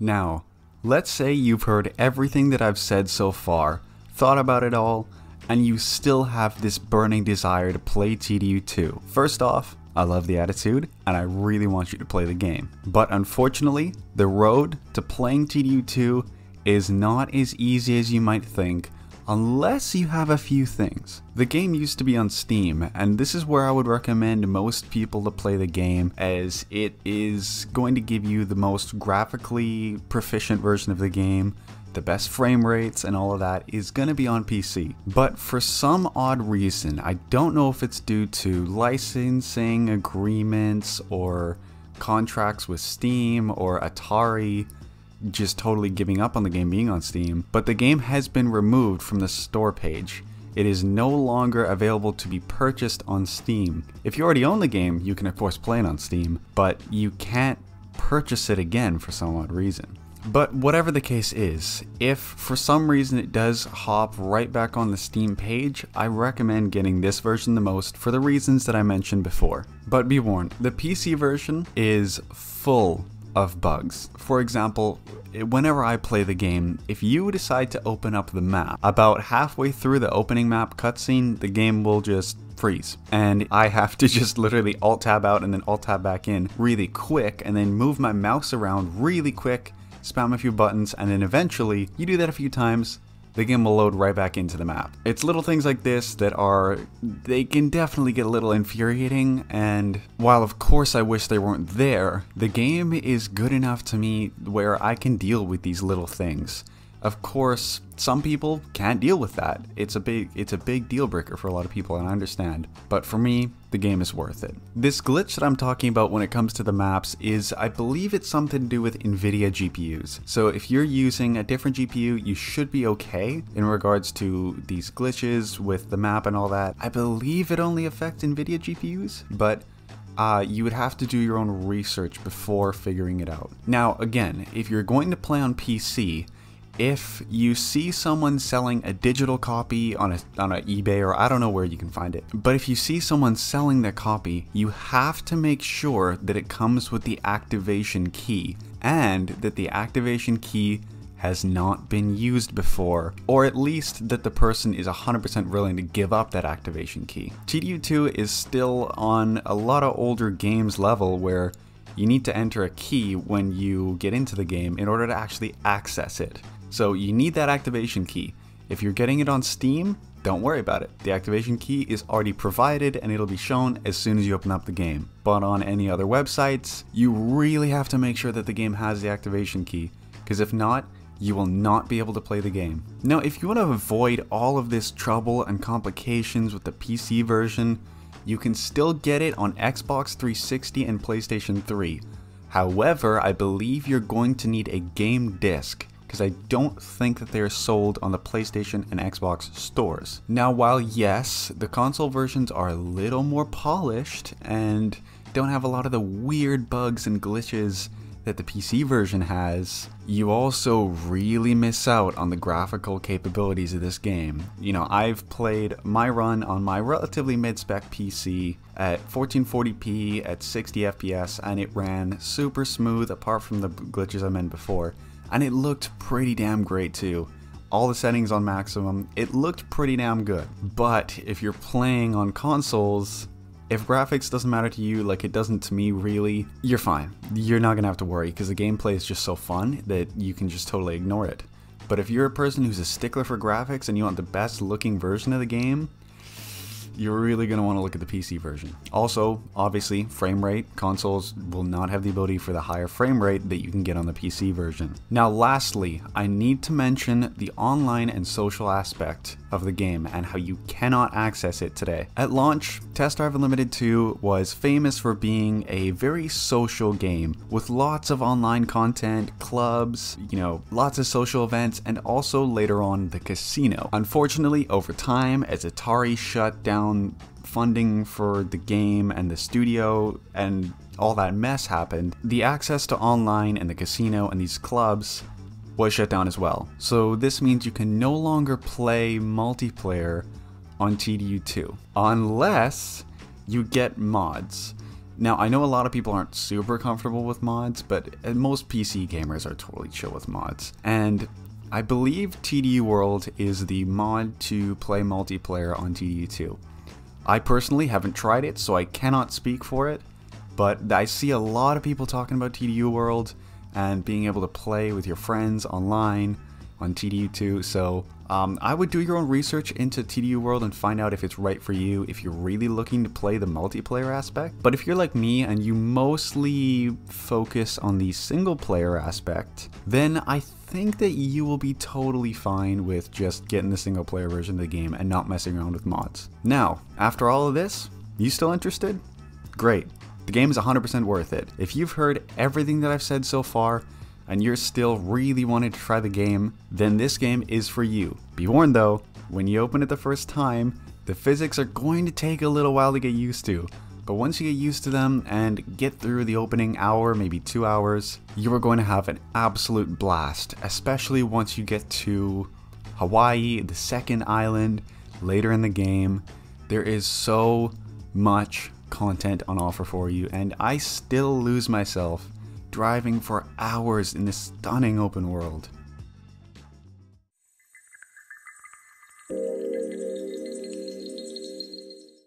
Now, let's say you've heard everything that I've said so far, thought about it all, and you still have this burning desire to play TDU2. First off, I love the attitude and I really want you to play the game. But unfortunately, the road to playing TDU2 is not as easy as you might think unless you have a few things. The game used to be on Steam, and this is where I would recommend most people to play the game, as it is going to give you the most graphically proficient version of the game. The best frame rates and all of that is going to be on PC. But for some odd reason, I don't know if it's due to licensing agreements or contracts with Steam or Atari just totally giving up on the game being on Steam, but the game has been removed from the store page it is no longer available to be purchased on Steam. If you already own the game, you can of course play it on Steam, but you can't purchase it again for some odd reason. But whatever the case is, if for some reason it does hop right back on the Steam page, I recommend getting this version the most for the reasons that I mentioned before. But be warned, the PC version is full of bugs. For example, whenever I play the game, if you decide to open up the map, about halfway through the opening map cutscene, the game will just freeze. And I have to just literally alt-tab out and then alt-tab back in really quick and then move my mouse around really quick, spam a few buttons, and then eventually, you do that a few times, the game will load right back into the map. It's little things like this that they can definitely get a little infuriating, and while of course I wish they weren't there, the game is good enough to me where I can deal with these little things. Of course, some people can't deal with that. It's a big deal breaker for a lot of people, and I understand. But for me, the game is worth it. This glitch that I'm talking about when it comes to the maps is, I believe it's something to do with NVIDIA GPUs. So if you're using a different GPU, you should be okay in regards to these glitches with the map and all that. I believe it only affects NVIDIA GPUs, but you would have to do your own research before figuring it out. Now, again, if you're going to play on PC, if you see someone selling a digital copy on eBay, or I don't know where you can find it, but if you see someone selling their copy, you have to make sure that it comes with the activation key, and that the activation key has not been used before, or at least that the person is 100% willing to give up that activation key. TDU2 is still on a lot of older games level where you need to enter a key when you get into the game in order to actually access it. So you need that activation key. If you're getting it on Steam, don't worry about it. The activation key is already provided and it'll be shown as soon as you open up the game. But on any other websites, you really have to make sure that the game has the activation key, because if not, you will not be able to play the game. Now, if you want to avoid all of this trouble and complications with the PC version, you can still get it on Xbox 360 and PlayStation 3. However, I believe you're going to need a game disc, because I don't think that they are sold on the PlayStation and Xbox stores. Now, while yes, the console versions are a little more polished and don't have a lot of the weird bugs and glitches that the PC version has, you also really miss out on the graphical capabilities of this game. You know, I've played my run on my relatively mid-spec PC at 1440p at 60 FPS, and it ran super smooth apart from the glitches I mentioned before. And it looked pretty damn great too. All the settings on maximum, it looked pretty damn good. But if you're playing on consoles, if graphics doesn't matter to you, like it doesn't to me really, you're fine. You're not gonna have to worry, because the gameplay is just so fun that you can just totally ignore it. But if you're a person who's a stickler for graphics and you want the best looking version of the game, you're really going to want to look at the PC version. Also, obviously, frame rate. Consoles will not have the ability for the higher frame rate that you can get on the PC version. Now lastly, I need to mention the online and social aspect of the game and how you cannot access it today. At launch, Test Drive Unlimited 2 was famous for being a very social game with lots of online content, clubs, you know, lots of social events, and also later on the casino. Unfortunately, over time, as Atari shut down funding for the game and the studio and all that mess happened, the access to online and the casino and these clubs was shut down as well. So this means you can no longer play multiplayer on TDU2 unless you get mods. Now, I know a lot of people aren't super comfortable with mods, but most PC gamers are totally chill with mods, and I believe TDU World is the mod to play multiplayer on TDU2. I personally haven't tried it, so I cannot speak for it, but I see a lot of people talking about TDU World and being able to play with your friends online on TDU2, so I would do your own research into TDU World and find out if it's right for you, if you're really looking to play the multiplayer aspect. But if you're like me and you mostly focus on the single player aspect, then I think that you will be totally fine with just getting the single player version of the game and not messing around with mods. Now, after all of this, you still interested? Great. The game is 100% worth it. If you've heard everything that I've said so far, and you're still really wanting to try the game, then this game is for you. Be warned though, When you open it the first time, the physics are going to take a little while to get used to, but once you get used to them and get through the opening hour, maybe 2 hours, you are going to have an absolute blast, especially once you get to Hawaii, the second island, later in the game. There is so much content on offer for you, and I still lose myself driving for hours in this stunning open world.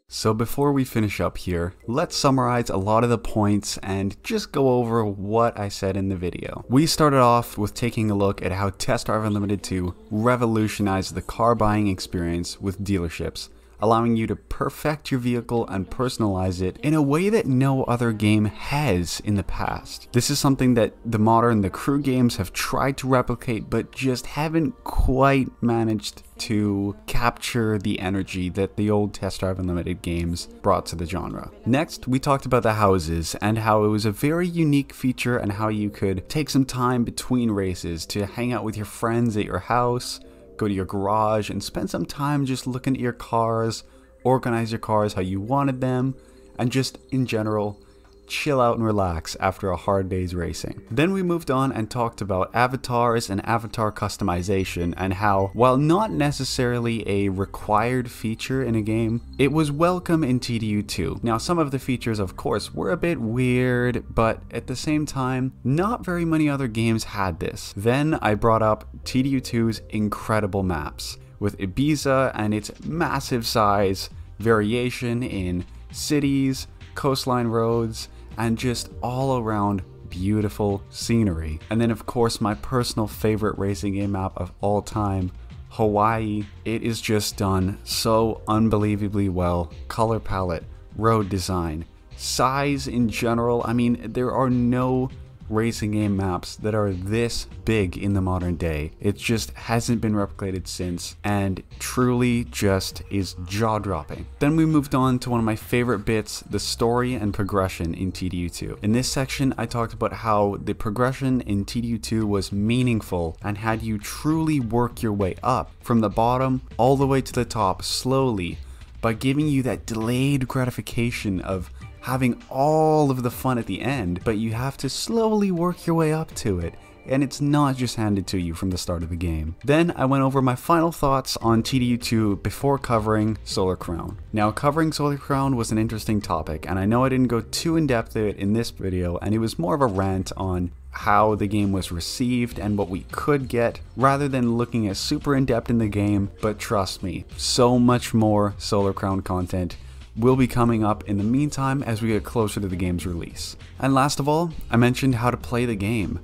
So before we finish up here, let's summarize a lot of the points and just go over what I said in the video. We started off with taking a look at how Test Drive Unlimited 2 revolutionized the car buying experience with dealerships, allowing you to perfect your vehicle and personalize it in a way that no other game has in the past. This is something that the modern The Crew games have tried to replicate but just haven't quite managed to capture the energy that the old Test Drive Unlimited games brought to the genre. Next, we talked about the houses and how it was a very unique feature and how you could take some time between races to hang out with your friends at your house, go to your garage and spend some time just looking at your cars, organize your cars how you wanted them, and just in general, chill out and relax after a hard day's racing. Then we moved on and talked about avatars and avatar customization and how, while not necessarily a required feature in a game, it was welcome in TDU 2. Now, some of the features, of course, were a bit weird, but at the same time, not very many other games had this. Then I brought up TDU 2's incredible maps, with Ibiza and its massive size, variation in cities, coastline roads, and just all around beautiful scenery. And then of course my personal favorite racing game map of all time, Hawaii. It is just done so unbelievably well. Color palette, road design, size in general. I mean, there are no racing game maps that are this big in the modern day. It just hasn't been replicated since and truly just is jaw-dropping. Then we moved on to one of my favorite bits, the story and progression in TDU2. In this section, I talked about how the progression in TDU2 was meaningful and had you truly work your way up from the bottom all the way to the top slowly by giving you that delayed gratification of having all of the fun at the end, but you have to slowly work your way up to it, and it's not just handed to you from the start of the game. Then I went over my final thoughts on TDU2 before covering Solar Crown. Now, covering Solar Crown was an interesting topic, and I know I didn't go too in depth to it in this video, and it was more of a rant on how the game was received and what we could get, rather than looking at super in depth in the game, but trust me, so much more Solar Crown content will be coming up in the meantime as we get closer to the game's release. And last of all, I mentioned how to play the game.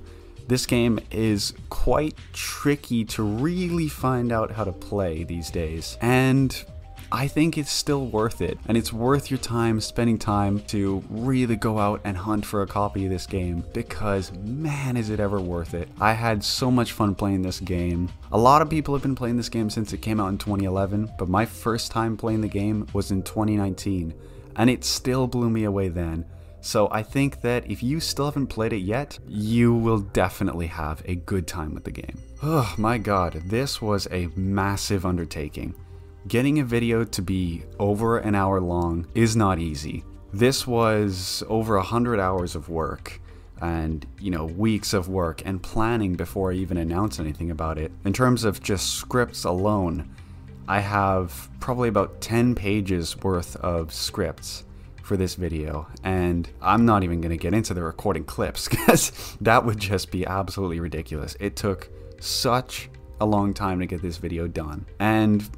This game is quite tricky to really find out how to play these days, and I think it's still worth it, and it's worth your time spending time to really go out and hunt for a copy of this game, because man, is it ever worth it. I had so much fun playing this game. A lot of people have been playing this game since it came out in 2011, but my first time playing the game was in 2019, and it still blew me away then. So I think that if you still haven't played it yet, you will definitely have a good time with the game. Oh my god, this was a massive undertaking. Getting a video to be over an hour long is not easy. This was over 100 hours of work and, you know, weeks of work and planning before I even announce anything about it. In terms of just scripts alone, I have probably about 10 pages worth of scripts for this video, and I'm not even going to get into the recording clips because that would just be absolutely ridiculous. It took such a long time to get this video done, and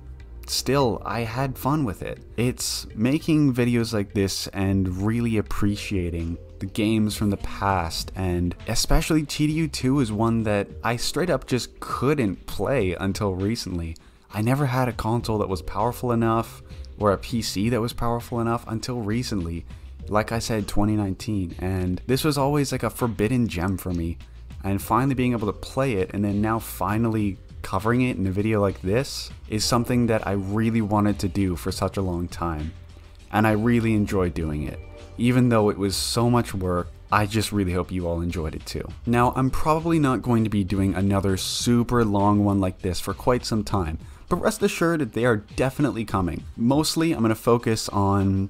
still, I had fun with it. It's making videos like this and really appreciating the games from the past, and especially TDU2 is one that I straight up just couldn't play until recently. I never had a console that was powerful enough or a PC that was powerful enough until recently, like I said, 2019, and this was always like a forbidden gem for me, and finally being able to play it and then now finally covering it in a video like this is something that I really wanted to do for such a long time, and I really enjoyed doing it. Even though it was so much work, I just really hope you all enjoyed it too. Now, I'm probably not going to be doing another super long one like this for quite some time, but rest assured that they are definitely coming. Mostly I'm going to focus on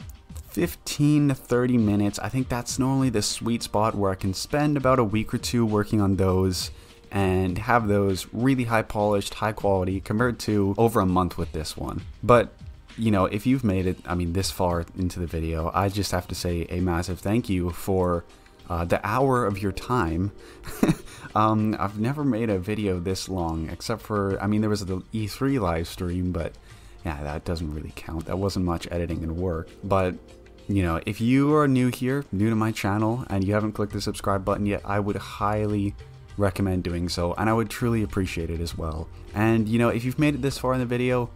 15 to 30 minutes. I think that's normally the sweet spot where I can spend about a week or two working on those and have those really high polished, high quality compared to over a month with this one. But you know, if you've made it, I mean, this far into the video, I just have to say a massive thank you for the hour of your time. I've never made a video this long, except for, I mean, there was the E3 live stream, but yeah, that doesn't really count. That wasn't much editing and work. But you know, if you are new here, new to my channel, and you haven't clicked the subscribe button yet, I would highly recommend doing so, and I would truly appreciate it as well. And you know, if you've made it this far in the video,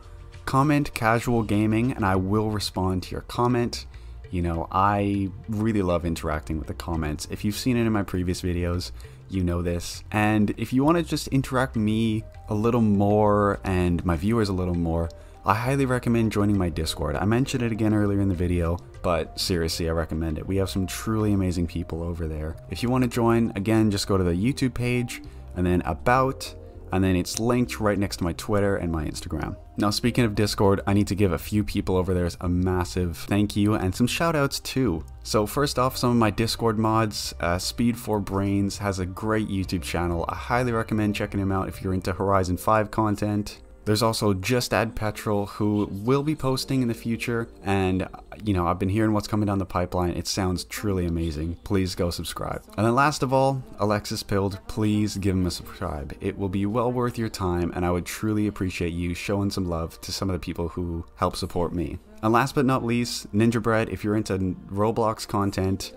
comment casual gaming and I will respond to your comment. You know, I really love interacting with the comments. If you've seen it in my previous videos, you know this. And if you want to just interact with me a little more and my viewers a little more, I highly recommend joining my Discord. I mentioned it again earlier in the video, but seriously, I recommend it. We have some truly amazing people over there. If you want to join, again, just go to the YouTube page and then about, and then it's linked right next to my Twitter and my Instagram. Now, speaking of Discord, I need to give a few people over there a massive thank you and some shout outs too. So first off, some of my Discord mods, Speed4Brains has a great YouTube channel. I highly recommend checking him out if you're into Horizon 5 content. There's also Just Add Petrol, who will be posting in the future, and you know, I've been hearing what's coming down the pipeline. It sounds truly amazing. Please go subscribe. And then last of all, Alexis Pilled, please give him a subscribe. It will be well worth your time, and I would truly appreciate you showing some love to some of the people who help support me. And last but not least, Ninja Bread, if you're into Roblox content,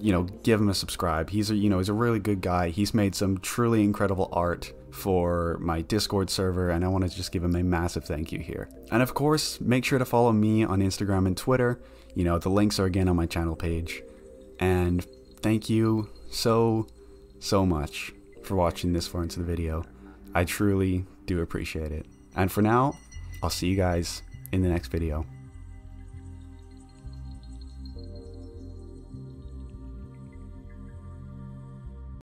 you know, give him a subscribe. He's a, you know, he's a really good guy. He's made some truly incredible art for my Discord server, and I want to just give him a massive thank you here. And of course, make sure to follow me on Instagram and Twitter. You know, the links are again on my channel page. And thank you so much for watching this far into the video. I truly do appreciate it. And for now, I'll see you guys in the next video.